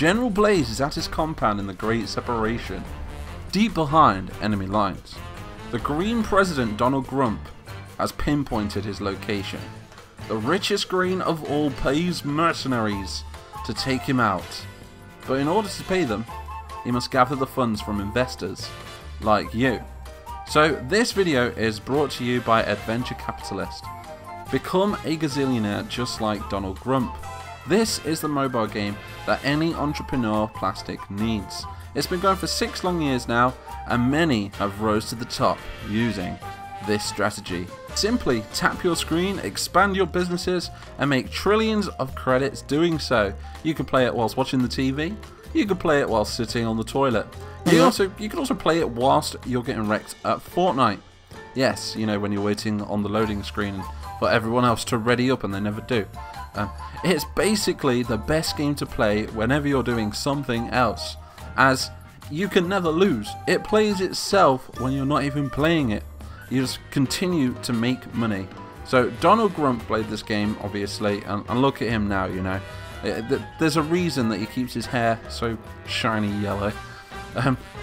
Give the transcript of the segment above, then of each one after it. General Blaze is at his compound in the Great Separation, deep behind enemy lines. The Green President Donald Grump has pinpointed his location. The richest Green of all pays mercenaries to take him out, but in order to pay them, he must gather the funds from investors like you. So this video is brought to you by Adventure Capitalist. Become a gazillionaire just like Donald Grump. This is the mobile game that any entrepreneur plastic needs. It's been going for 6 long years now, and many have rose to the top using this strategy. Simply tap your screen, expand your businesses, and make trillions of credits doing so. You can play it whilst watching the TV, you can play it whilst sitting on the toilet, you can also play it whilst you're getting wrecked at Fortnite. Yes, you know, when you're waiting on the loading screen for everyone else to ready up and they never do. It's basically the best game to play whenever you're doing something else, as you can never lose. It plays itself when you're not even playing it. You just continue to make money. So Donald Grump played this game, obviously, and look at him now, you know. There's a reason that he keeps his hair so shiny yellow.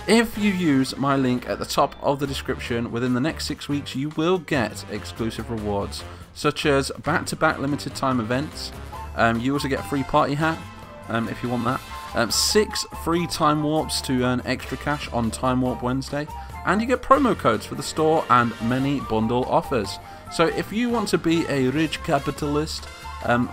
If you use my link at the top of the description, within the next 6 weeks you will get exclusive rewards, such as back-to-back limited time events. You also get a free party hat, if you want that. 6 free time warps to earn extra cash on Time Warp Wednesday, and you get promo codes for the store and many bundle offers. So if you want to be a rich capitalist,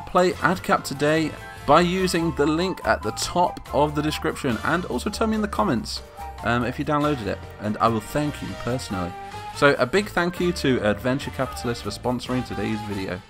play AdCap today by using the link at the top of the description, and also tell me in the comments if you downloaded it, and I will thank you personally. So a big thank you to Adventure Capitalist for sponsoring today's video.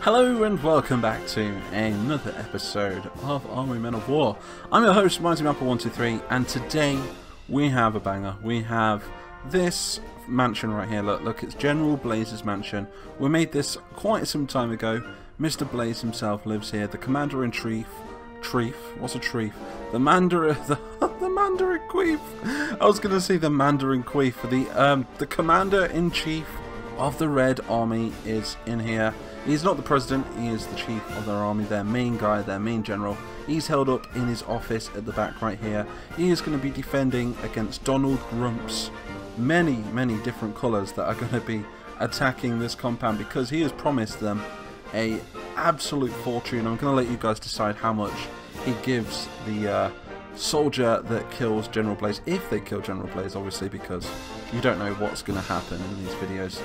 Hello and welcome back to another episode of Army Men of War. I'm your host, MightyMapper123, and today we have a banger. We have this mansion right here. Look, it's General Blaze's mansion. We made this quite some time ago. Mr. Blaze himself lives here. The Commander in Chief, what's a Treef? The Mandarin, the Mandarin Queef. I was going to say the Mandarin Queef. The Commander in Chief of the Red Army is in here. He's not the president, he is the chief of their army, their main guy, their main general. He's held up in his office at the back right here. He is going to be defending against Donald Grump's many, many different colours that are going to be attacking this compound, because he has promised them a absolute fortune. I'm going to let you guys decide how much he gives the soldier that kills General Blaze, if they kill General Blaze, obviously, because you don't know what's going to happen in these videos.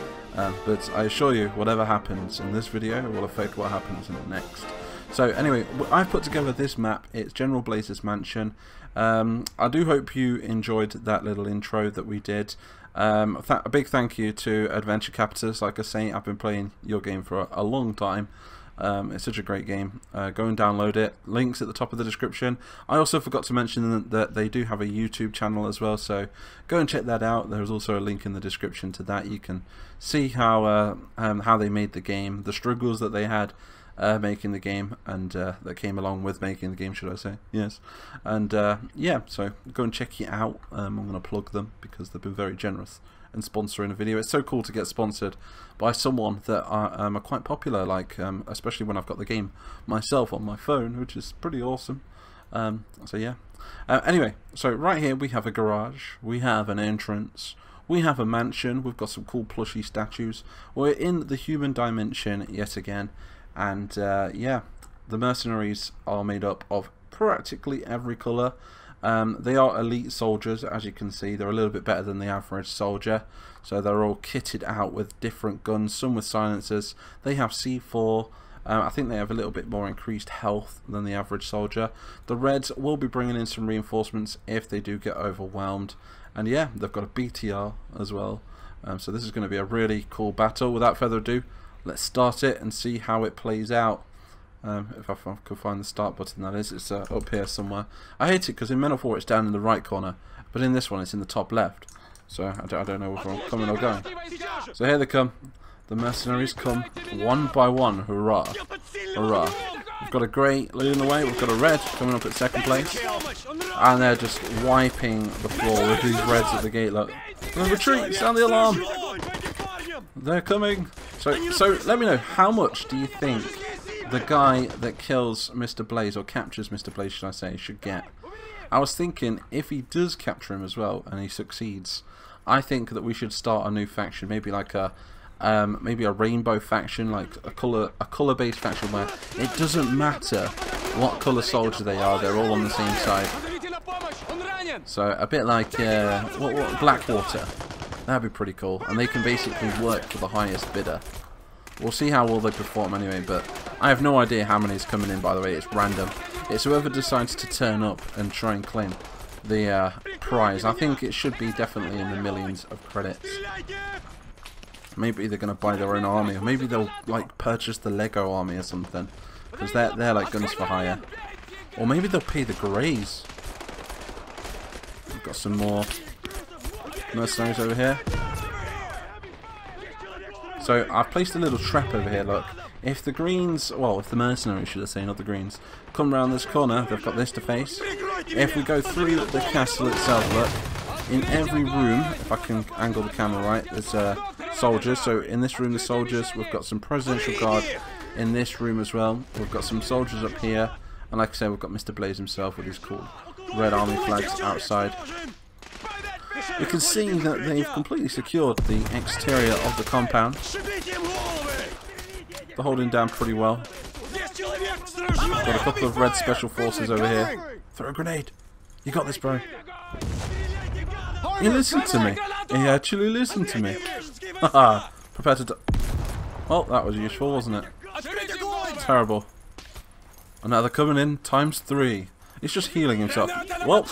But I assure you, whatever happens in this video will affect what happens in the next. So anyway, I've put together this map. It's General Blaze's mansion. I do hope you enjoyed that little intro that we did. A big thank you to Adventure Capitalist. Like I say, I've been playing your game for a long time. It's such a great game. Go and download it. Links at the top of the description. I also forgot to mention that they do have a YouTube channel as well, so go and check that out. There's also a link in the description to that. You can see how they made the game, the struggles that they had making the game, and that came along with making the game, should I say. Yes. And yeah, so go and check it out. I'm going to plug them because they've been very generous and sponsoring a video. It's so cool to get sponsored by someone that are quite popular, like especially when I've got the game myself on my phone, which is pretty awesome. So yeah, anyway, so right here we have a garage, we have an entrance, we have a mansion, we've got some cool plushy statues, we're in the human dimension yet again, and yeah, the mercenaries are made up of practically every colour. They are elite soldiers, as you can see. They're a little bit better than the average soldier, so they're all kitted out with different guns, some with silencers. They have C4. I think they have a little bit more increased health than the average soldier. The Reds will be bringing in some reinforcements if they do get overwhelmed, and yeah, they've got a BTR as well. So this is going to be a really cool battle. Without further ado, let's start it and see how it plays out. If I could find the start button, that is, it's up here somewhere. I hate it because in Men of War it's down in the right corner, but in this one it's in the top left. So I don't know whether I'm coming or going. So here they come. The mercenaries come one by one. Hurrah! Hurrah! We've got a grey leading the way. We've got a red coming up at second place, and they're just wiping the floor with these reds at the gate. Look, retreat! Sound the alarm! They're coming. So let me know, how much do you think the guy that kills Mr. Blaze, or captures Mr. Blaze should I say, should get. I was thinking, if he does capture him as well and he succeeds, I think that we should start a new faction, maybe like a maybe a rainbow faction, like a colour based faction where it doesn't matter what colour soldier they are, they're all on the same side. So a bit like what Blackwater. That'd be pretty cool, and they can basically work for the highest bidder. We'll see how well they perform anyway, but I have no idea how many is coming in, by the way. It's random. It's whoever decides to turn up and try and claim the prize. I think it should be definitely in the millions of credits. Maybe they're going to buy their own army, or maybe they'll like purchase the Lego army or something, because they're like guns for hire. Or maybe they'll pay the Greys. We've got some more mercenaries over here. So I've placed a little trap over here, look. If the Greens, well, if the mercenaries, should I say, not the Greens, come round this corner, they've got this to face. If we go through the castle itself, look, in every room, if I can angle the camera right, there's soldiers. So in this room, the soldiers, we've got some presidential guard in this room as well. We've got some soldiers up here. And like I say, we've got Mr. Blaze himself with his cool red army flags outside. You can see that they've completely secured the exterior of the compound. They're holding down pretty well. Got a couple of red special forces over here. Throw a grenade. You got this, bro. He listened to me. He actually listened to me. Haha. Prepare to... Oh, that was useful, wasn't it? Terrible. And now they're coming in times 3. He's just healing himself. Well,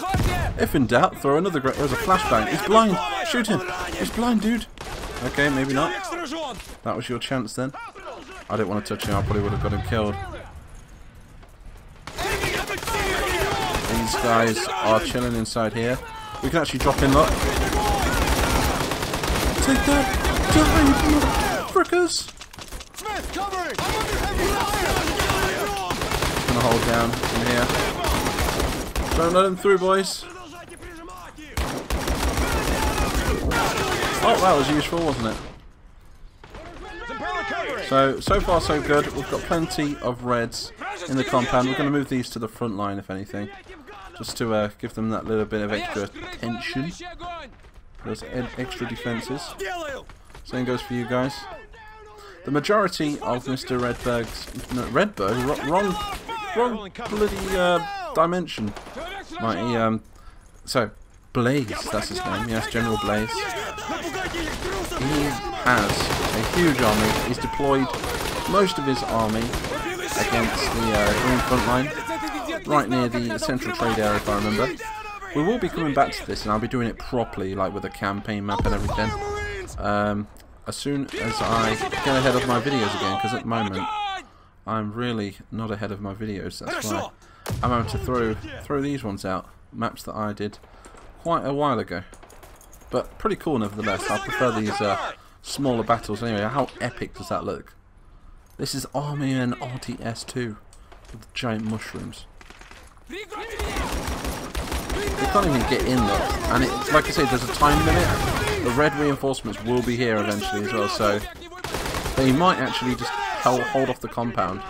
if in doubt, throw another grenade. There's a flashbang. He's blind. Shoot him. He's blind, dude. Okay, maybe not. That was your chance then. I didn't want to touch him. I probably would have got him killed. These guys are chilling inside here. We can actually drop in, look. Take that. Die, frickers. Just gonna hold down in here. Don't let him through, boys. Oh, that was useful, wasn't it? So far so good. We've got plenty of reds in the compound. We're going to move these to the front line, if anything. Just to give them that little bit of extra tension. Those extra defences. Same goes for you guys. The majority of Mr. Redberg's... No, Redberg? Wrong bloody... dimension. Mighty, so Blaze, that's his name, yes, General Blaze. He has a huge army. He's deployed most of his army against the Green front line, right near the central trade area, if I remember. We will be coming back to this, and I'll be doing it properly, like with a campaign map and everything, as soon as I get ahead of my videos again, because at the moment I'm really not ahead of my videos, that's why. I'm having to throw these ones out, maps that I did quite a while ago. But pretty cool nevertheless. I prefer these smaller battles anyway. How epic does that look? This is Army Men RTS2 with the giant mushrooms. You can't even get in though. And it's, like I said, there's a time limit. The red reinforcements will be here eventually as well, so they might actually just hold off the compound.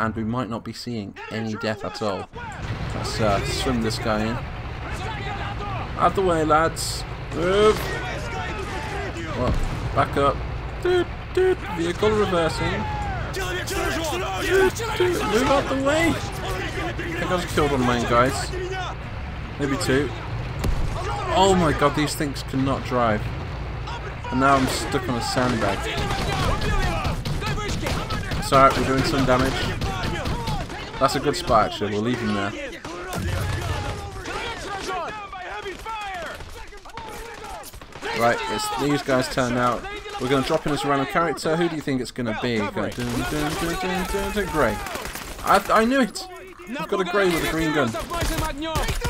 And we might not be seeing any death at all. Let's swim this guy in. Out the way, lads. Move. Well, back up. Vehicle reversing. Move out the way. I think I just killed one of mine, guys. Maybe two. Oh my god, these things cannot drive. And now I'm stuck on a sandbag. It's alright, we're doing some damage. That's a good spot, actually. We'll leave him there. Right, it's these guys' turn now. We're going to drop in this random character. Who do you think it's going to be? Grey. I knew it! We've got a Grey with a green gun.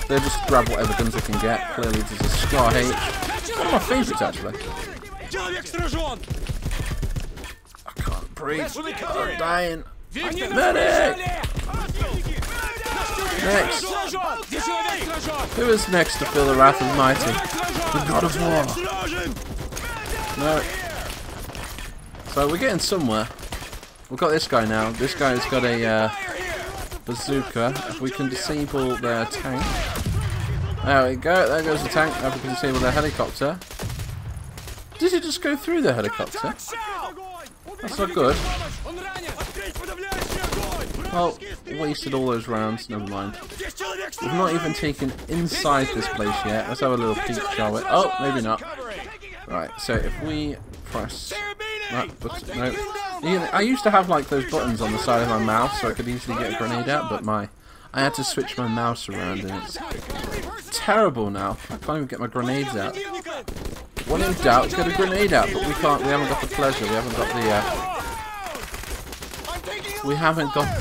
They'll just grab whatever guns they can get. Clearly, this is a Scar H. One of my favourites, actually. I can't breathe. I'm dying. Medic! Next! Who is next to feel the wrath of Mighty? The God of War! No. So we're getting somewhere. We've got this guy now. This guy's got a bazooka. If we can disable their tank. There we go. There goes the tank. Now we can disable their helicopter. Did it just go through the helicopter? That's not good. Well, wasted all those rounds. Never mind. We've not even taken inside this place yet. Let's have a little peek, shall we? Oh, maybe not. Right, so if we press that button... No. I used to have, like, those buttons on the side of my mouse so I could easily get a grenade out, but I had to switch my mouse around, and it's terrible now. I can't even get my grenades out. When in doubt, get a grenade out, but we can't. We haven't got the pleasure. We haven't got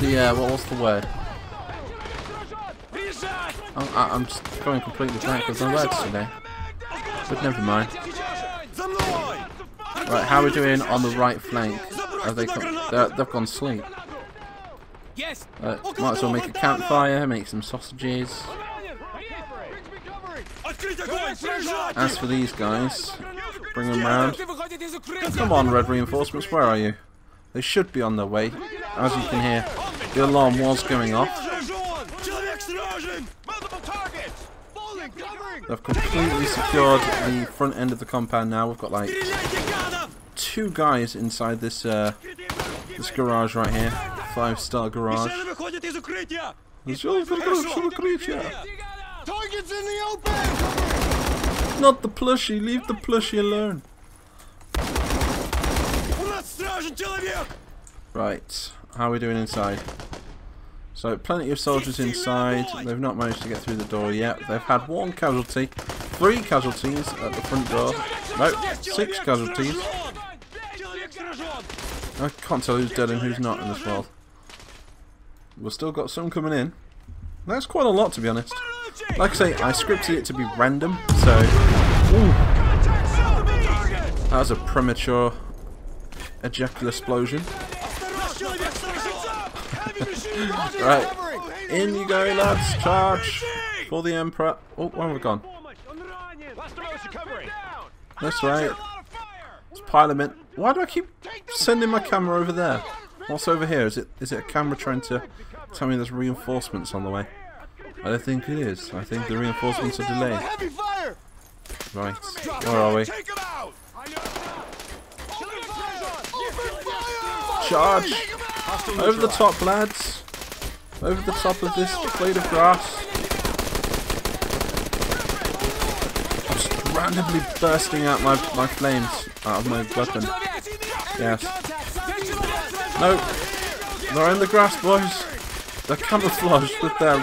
the... what was the word? I'm just going completely blank with my words today. But never mind. Right, how are we doing on the right flank? They've gone sleep. Might as well make a campfire, make some sausages. As for these guys, bring them round. Come on, Red Reinforcements, where are you? They should be on their way. As you can hear, the alarm was going off. They've completely secured the front end of the compound now. We've got like... two guys inside this this garage right here, 5-star garage. Targets in the open. Not the plushie. Leave the plushie alone. Right, how are we doing inside? So plenty of soldiers inside. They've not managed to get through the door yet. They've had one casualty, 3 casualties at the front door. No, 6 casualties. I can't tell who's dead and who's not in this world. We've still got some coming in. That's quite a lot, to be honest. Like I say, I scripted it to be random, so... Ooh. That was a premature ejacular explosion. Right. In you go, lads. Charge for the Emperor. Oh, where have we gone? That's right. Let's pile them in. Why do I keep sending my camera over there? What's over here? Is it a camera trying to tell me there's reinforcements on the way? I don't think it is. I think the reinforcements are delayed. Right, where are we? Charge! Over the top, lads! Over the top of this blade of grass. I'm just randomly bursting out my flames out of my weapon. Yes. No. They're in the grass, boys. They're camouflaged with their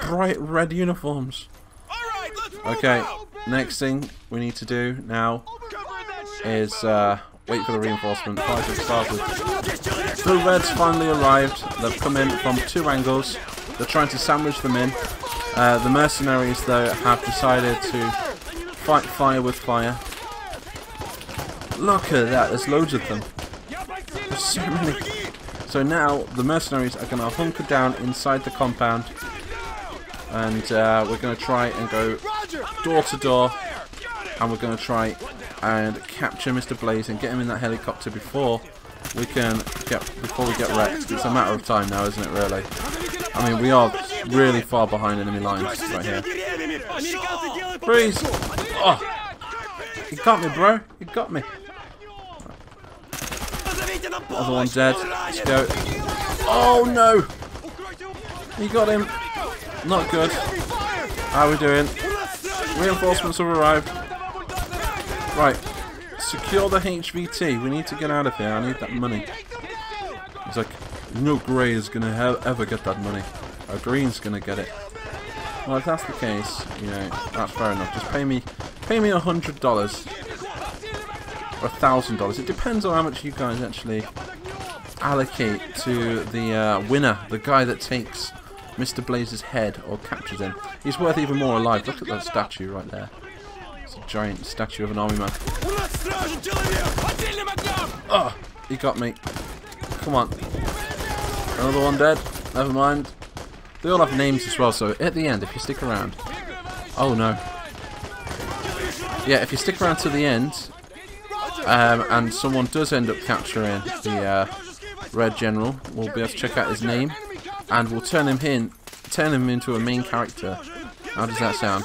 bright red uniforms. Okay, next thing we need to do now is wait for the reinforcement. The Reds finally arrived. They've come in from 2 angles. They're trying to sandwich them in. The mercenaries, though, have decided to fight fire with fire. Look at that, there's loads of them. There's so many. So now the mercenaries are going to hunker down inside the compound, and we're going to try and go door to door, and we're going to try and capture Mr. Blaze and get him in that helicopter before we get wrecked. It's a matter of time now, isn't it? Really. I mean, we are really far behind enemy lines right here. Freeze! Oh, you got me, bro. You got me. Other one dead. Let's go. Oh no! He got him. Not good. How are we doing? Reinforcements have arrived. Right. Secure the HVT. We need to get out of here. I need that money. It's like, no grey is going to ever get that money. A green's going to get it. Well, if that's the case, you know, that's fair enough. Just pay me $100. Or $1,000. It depends on how much you guys actually allocate to the winner, the guy that takes Mr. Blaze's head or captures him. He's worth even more alive. Look at that statue right there. It's a giant statue of an army man. Oh, he got me. Come on. Another one dead. Never mind. They all have names as well, so at the end, if you stick around... Oh, no. Yeah, if you stick around to the end... and someone does end up capturing the Red General, we'll be able to check out his name, and we'll turn him into a main character. How does that sound?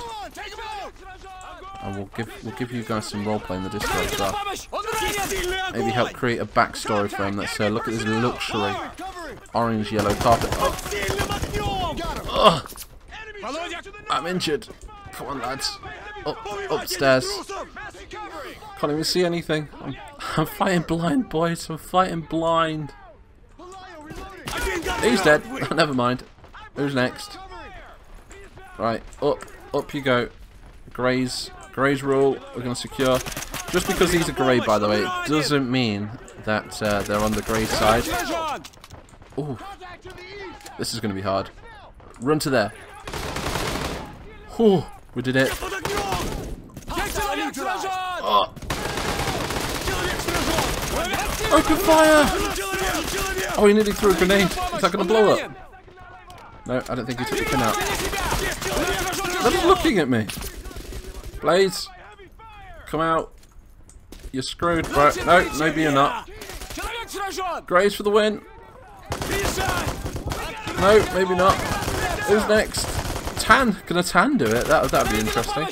And we'll give you guys some roleplay in the Discord as well. Maybe help create a backstory for him. Let's look at this luxury orange yellow carpet. Oh. I'm injured. Come on, lads. Upstairs. Can't even see anything. I'm fighting blind, boys. I'm fighting blind. He's dead. Never mind. Who's next? Right, up you go. Grey's rule, we're going to secure. Just because these are grey, by the way, it doesn't mean that they're on the grey side. Ooh, this is going to be hard. Run to there. Ooh, we did it. Oh. Open fire! Oh, he nearly threw a grenade. Is that going to blow up? No, I don't think he took the pin out. They're looking at me. Blaze, come out. You're screwed, bro. No, maybe you're not. Graze for the win. No, maybe not. Who's next? Tan. Can a Tan do it? That'd be interesting.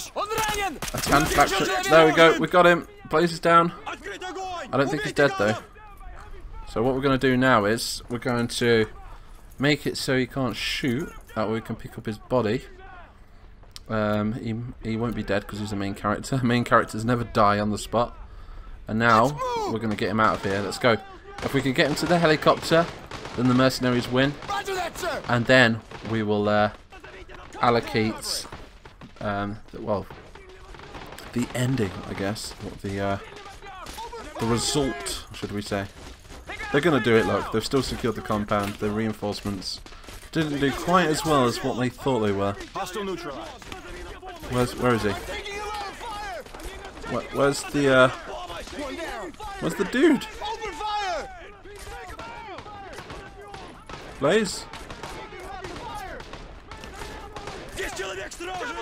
A Tan faction. There we go. We got him. Blaze is down. I don't think he's dead, though. So what we're going to do now is we're going to make it so he can't shoot. That way we can pick up his body. He won't be dead because he's the main character. Main characters never die on the spot. And now we're going to get him out of here. Let's go. If we can get him to the helicopter, then the mercenaries win. And then we will allocate the ending, I guess. The result, should we say. They're going to do it, look. They've still secured the compound. The reinforcements didn't do quite as well as what they thought they were. Where is he? Where's the dude? Blaze?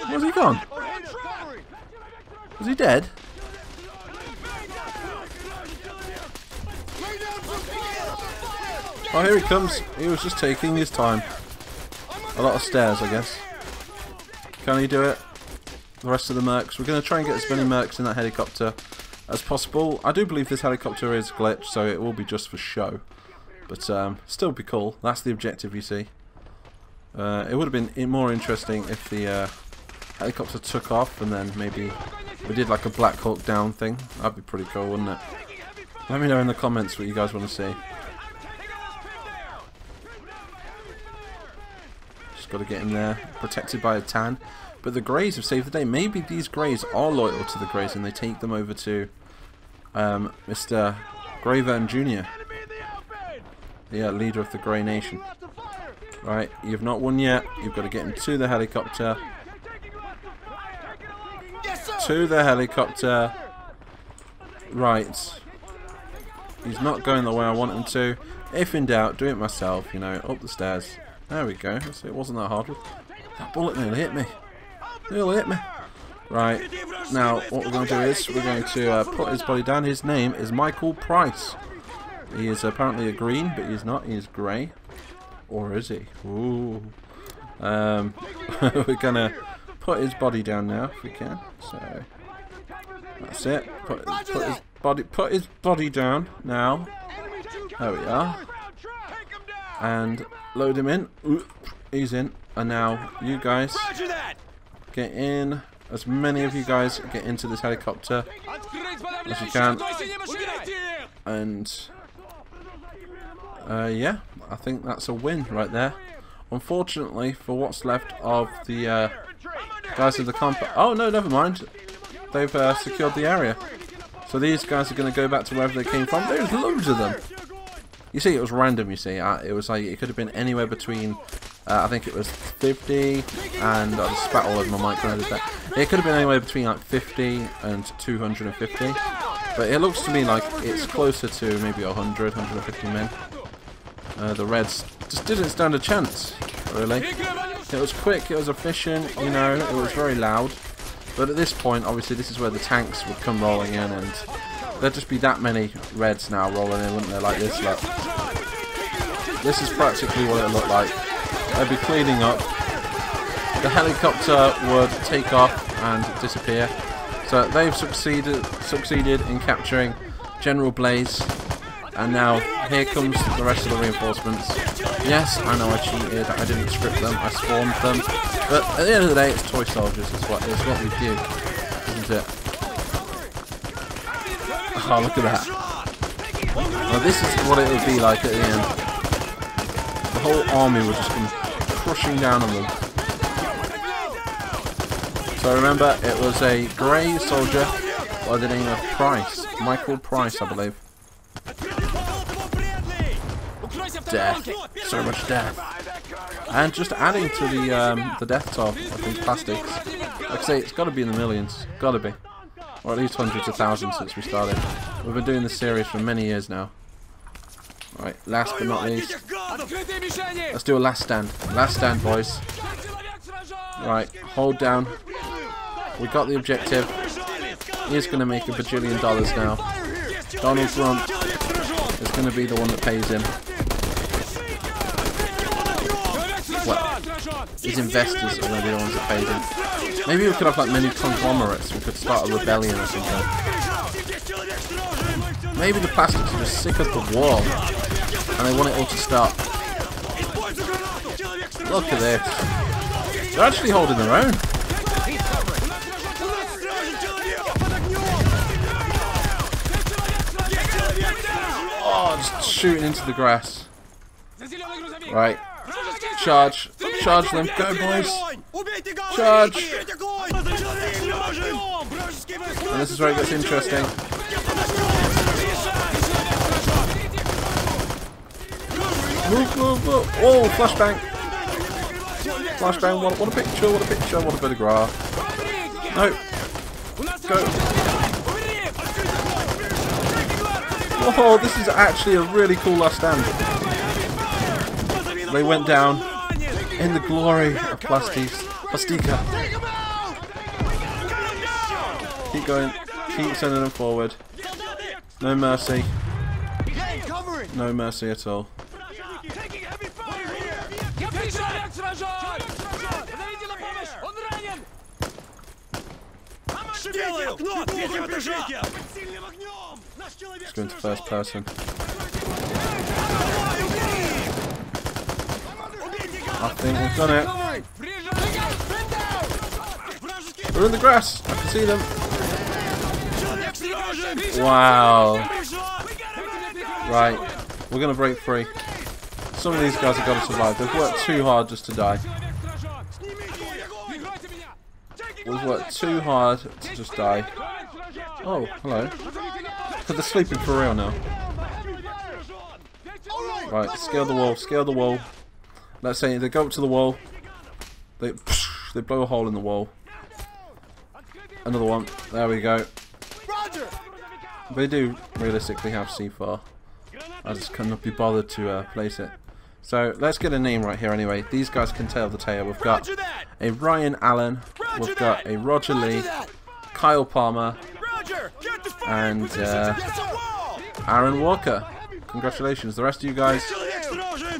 Where's he gone? Is he dead? Oh, here he comes. He was just taking his time. A lot of stairs, I guess. Can he do it? The rest of the mercs. We're going to try and get as many mercs in that helicopter as possible. I do believe this helicopter is glitched, so it will be just for show. But still be cool. That's the objective, you see. It would have been more interesting if the helicopter took off and then maybe we did like a Black Hawk Down thing. That'd be pretty cool, wouldn't it? Let me know in the comments what you guys want to see. Just got to get in there. Protected by a Tan. But the Greys have saved the day. Maybe these Greys are loyal to the Greys and they take them over to Mr. Greyvern Jr. The leader of the Grey Nation. Right, you've not won yet. You've got to get him to the helicopter. To the helicopter. Right. He's not going the way I want him to. If in doubt, do it myself, you know, up the stairs. There we go. So it wasn't that hard. That bullet nearly hit me. Nearly hit me. Right. Now, what we're going to do is we're going to put his body down. His name is Michael Price. He is apparently a green, but he's not. He is grey. Or is he? Ooh. We're going to put his body down now, if we can. So, that's it. Put his body down now. There we are. And load him in. He's in. And now you guys get in. As many of you guys get into this helicopter as you can. And yeah, I think that's a win right there. Unfortunately, for what's left of the guys in the comp. Oh no, never mind. They've secured the area. So these guys are going to go back to wherever they came from. There's loads of them. You see, it was random, you see. It was like, it could have been anywhere between, I think it was 50, and I just spat all over my mic when I did that. It could have been anywhere between like 50 and 250. But it looks to me like it's closer to maybe 100, 150 men. The Reds just didn't stand a chance, really. It was quick, it was efficient, you know, it was very loud. But at this point, obviously, this is where the tanks would come rolling in and There'd just be that many reds now rolling in, wouldn't there, like this, look. This is practically what it looked like. They'd be cleaning up. The helicopter would take off and disappear. So they've succeeded in capturing General Blaze. And now, here comes the rest of the reinforcements. Yes, I know I cheated, I didn't script them, I spawned them. But at the end of the day, it's toy soldiers, it's what we do, isn't it? Oh, look at that. Now this is what it would be like at the end. The whole army would just come crushing down on them. So remember, it was a grey soldier by the name of Price. Michael Price, I believe. Death. So much death. And just adding to the death toll of these plastics. Like I say, it's got to be in the millions. Got to be. Or at least hundreds of thousands since we started. We've been doing this series for many years now. Alright, last but not least. Let's do a last stand. Last stand, boys. Right, hold down. We got the objective. He's going to make $1 bajillion now. Donald Grump is going to be the one that pays him. Well, his investors are going to be the ones that paid him. Maybe we could have like many conglomerates. We could start a rebellion or something. Maybe the plastics are just sick of the war and they want it all to stop. Look at this. They're actually holding their own. Oh, just shooting into the grass. Right. Charge. Charge them. Go, boys. Charge. And this is where it gets interesting. Move, move, move. Oh, flashbang. Flashbang. What a picture. What a picture. What a photograph. No. Go. Oh, this is actually a really cool last stand. They went down in the glory of Plastica. Keep going. Keep sending them forward. No mercy. No mercy at all. Let's go into first person. I think we've done it. They're in the grass. I can see them. Wow. Right. We're going to break free. Some of these guys have got to survive. They've worked too hard just to die. We've worked too hard to just die. Oh, hello. Because they're sleeping for real now. Right. Scale the wall. Scale the wall. Let's say they go up to the wall, they blow a hole in the wall. Another one. There we go. They do realistically have C4. I just cannot be bothered to place it. So let's get a name right here anyway. These guys can tell the tale. We've got a Ryan Allen. We've got a Roger Lee. Kyle Palmer. And Aaron Walker. Congratulations. The rest of you guys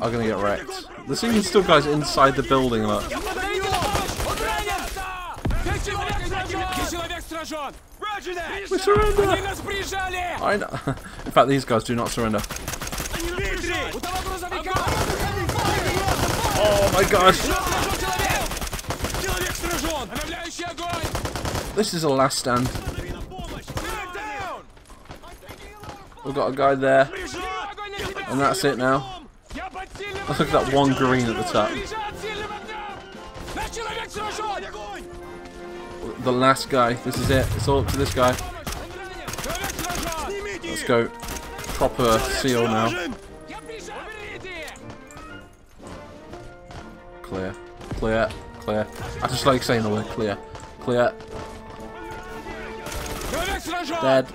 are going to get wrecked. There's even still guys inside the building, look. We surrender! I know. In fact, these guys do not surrender. Oh my gosh! This is a last stand. We've got a guy there. And that's it now. Let's look at that one green at the top. The last guy. This is it. It's all up to this guy. Let's go proper seal now. Clear. Clear. Clear. I just like saying the word clear. Clear. Dead.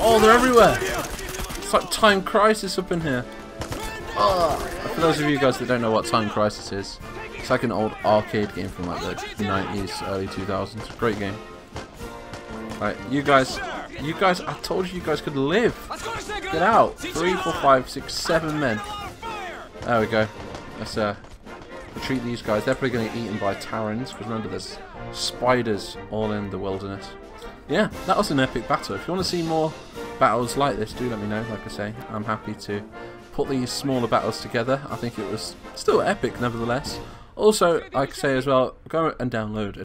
Oh, they're everywhere. It's like Time Crisis up in here. Oh. For those of you guys that don't know what Time Crisis is, it's like an old arcade game from like the 90s, early 2000s. Great game. Alright, you guys, You guys, I told you guys could live. Get out. 3, 4, 5, 6, 7 men. There we go. Let's retreat these guys. They're probably going to get eaten by Taurans, because remember there's spiders all in the wilderness. Yeah, that was an epic battle. If you want to see more battles like this, do let me know. Like I say, I'm happy to put these smaller battles together. I think it was still epic nevertheless. Also, I could say as well, go and download